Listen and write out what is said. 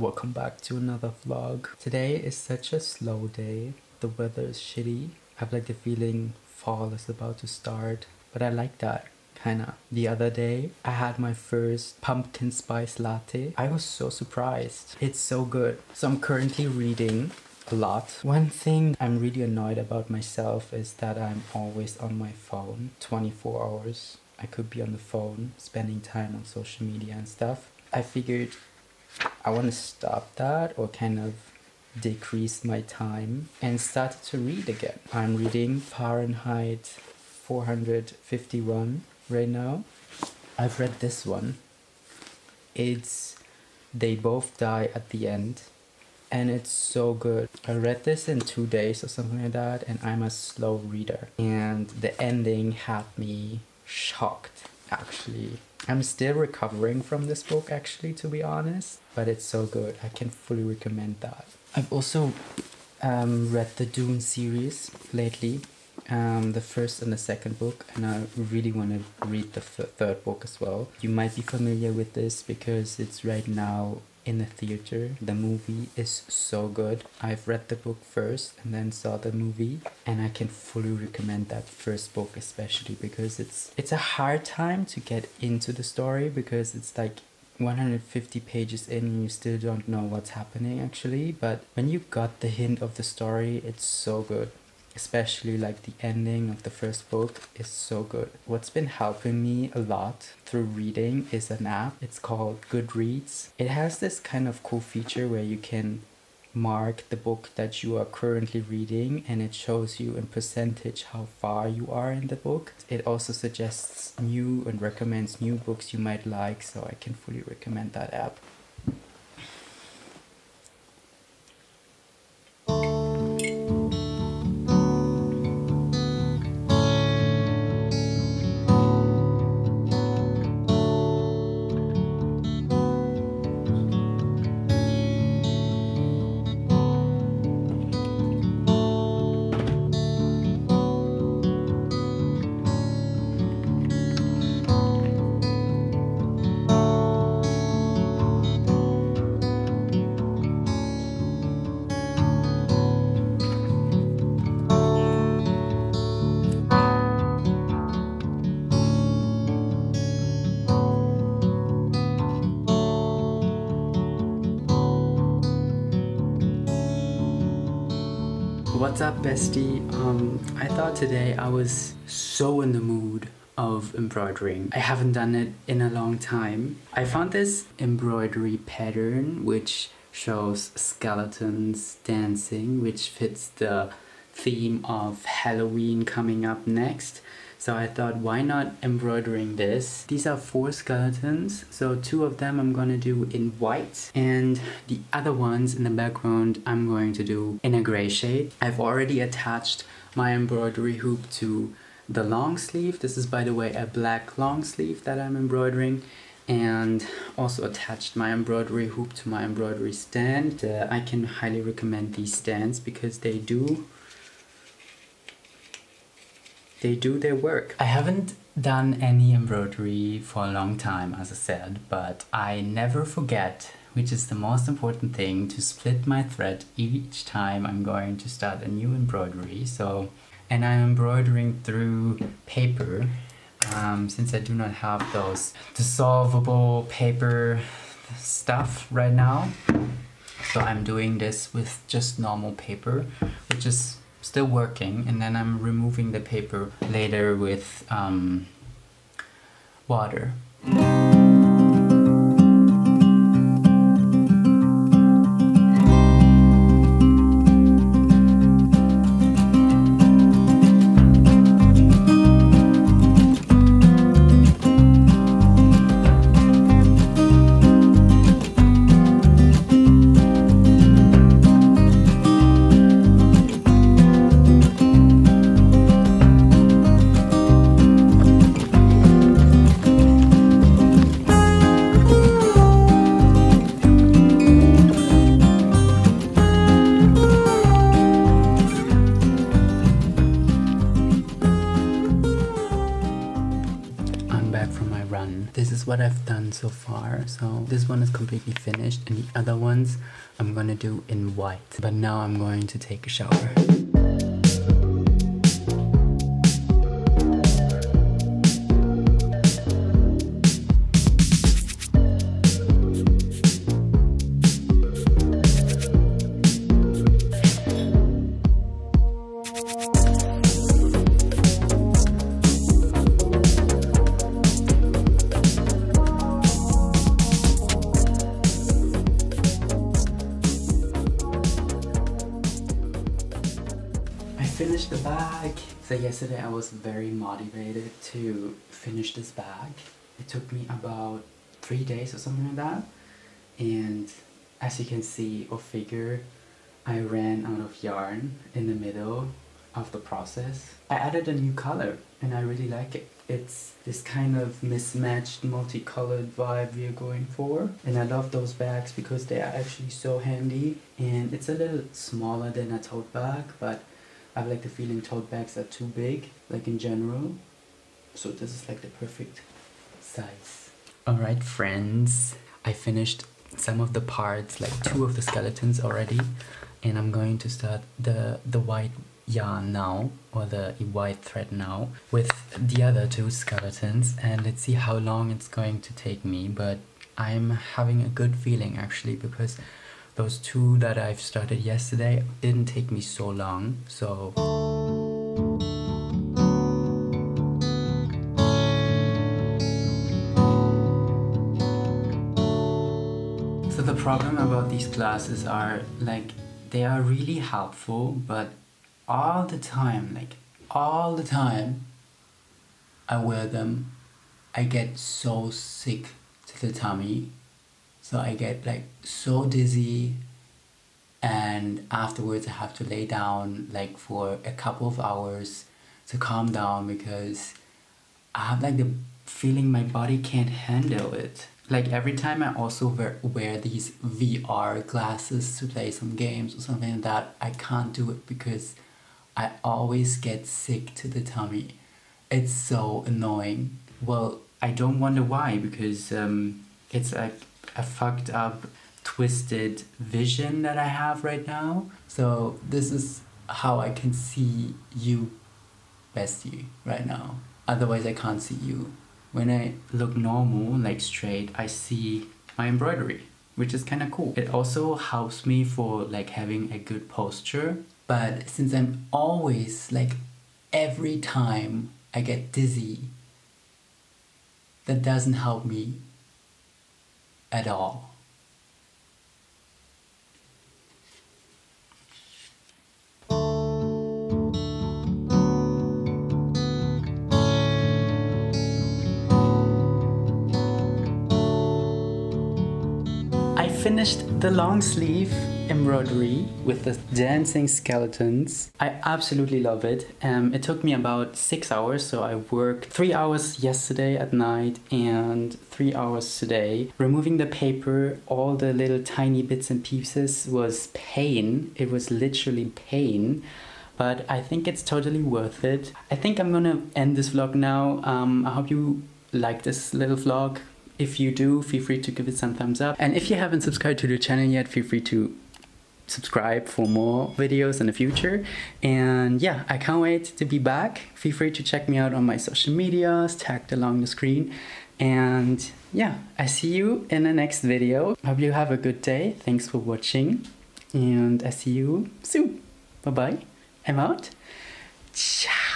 Welcome back to another vlog. Today is such a slow day. The weather is shitty. I have like the feeling fall is about to start, but I like that. Kinda. The other day, I had my first pumpkin spice latte. I was so surprised. It's so good. So I'm currently reading a lot. One thing I'm really annoyed about myself is that I'm always on my phone. 24 hours. I could be on the phone, spending time on social media and stuff. I figured I want to stop that or kind of decrease my time and started to read again. I'm reading Fahrenheit 451 right now. I've read this one. It's They Both Die at the End, and it's so good. I read this in 2 days or something like that, and I'm a slow reader. And the ending had me shocked, actually. I'm still recovering from this book, actually, to be honest, but it's so good. I can fully recommend that. I've also read the Dune series lately, the first and the second book, and I really want to read the third book as well. You might be familiar with this because it's right now in the theater. The movie is so good. I've read the book first and then saw the movie, and I can fully recommend that first book, especially because it's a hard time to get into the story because it's like 150 pages in and you still don't know what's happening actually. But when you got the hint of the story, it's so good. Especially like the ending of the first book is so good. What's been helping me a lot through reading is an app. It's called Goodreads. It has this kind of cool feature where you can mark the book that you are currently reading, and it shows you in percentage how far you are in the book. It also suggests new and recommends new books you might like, so I can fully recommend that app. What's up, bestie? I thought today I was so in the mood of embroidering. I haven't done it in a long time. I found this embroidery pattern which shows skeletons dancing, which fits the theme of Halloween coming up next. So I thought, why not embroidering this? These are 4 skeletons, so 2 of them I'm gonna do in white, and the other ones in the background I'm going to do in a gray shade. I've already attached my embroidery hoop to the long sleeve. This is, by the way, a black long sleeve that I'm embroidering, and also attached my embroidery hoop to my embroidery stand. I can highly recommend these stands because they do their work. I haven't done any embroidery for a long time, as I said, but I never forget, which is the most important thing, to split my thread each time I'm going to start a new embroidery. So, and I'm embroidering through paper, since I do not have those dissolvable paper stuff right now. So I'm doing this with just normal paper, which is still working, and then I'm removing the paper later with water. back from my run. This is what I've done so far. So this one is completely finished, and the other ones I'm gonna do in white. But now I'm going to take a shower. Finished the bag. So yesterday I was very motivated to finish this bag. It took me about 3 days or something like that, and as you can see or figure, I ran out of yarn in the middle of the process. I added a new color and I really like it. It's this kind of mismatched multicolored vibe we are going for, and I love those bags because they are actually so handy. And it's a little smaller than a tote bag, but I like the feeling tote bags are too big, like in general. So this is like the perfect size. Alright friends, I finished some of the parts, like two of the skeletons already. And I'm going to start the white yarn now, or the white thread now, with the other two skeletons. And let's see how long it's going to take me. But I'm having a good feeling actually, because those two that I've started yesterday didn't take me so long, so... So the problem about these classes are, like, they are really helpful, but all the time, like, all the time I wear them, I get so sick to the tummy. So I get like so dizzy, and afterwards I have to lay down like for a couple of hours to calm down, because I have like the feeling my body can't handle it. Like every time I also wear these VR glasses to play some games or something like that, I can't do it because I always get sick to the tummy. It's so annoying. Well, I don't wonder why, because it's like a fucked up, twisted vision that I have right now. So this is how I can see you, bestie, right now. Otherwise I can't see you. When I look normal, like straight, I see my embroidery, which is kind of cool. It also helps me for like having a good posture. But since I'm always, like every time I get dizzy, that doesn't help me at all. I finished the long sleeve embroidery with the dancing skeletons. I absolutely love it. It took me about 6 hours, so I worked 3 hours yesterday at night and 3 hours today. Removing the paper, all the little tiny bits and pieces was pain. It was literally pain. But I think it's totally worth it. I think I'm gonna end this vlog now. I hope you like this little vlog. If you do, feel free to give it some thumbs up. And if you haven't subscribed to the channel yet, feel free to subscribe for more videos in the future. And yeah, I can't wait to be back. Feel free to check me out on my social medias, tagged along the screen. And yeah, I see you in the next video. Hope you have a good day. Thanks for watching. And I see you soon. Bye-bye. I'm out. Ciao.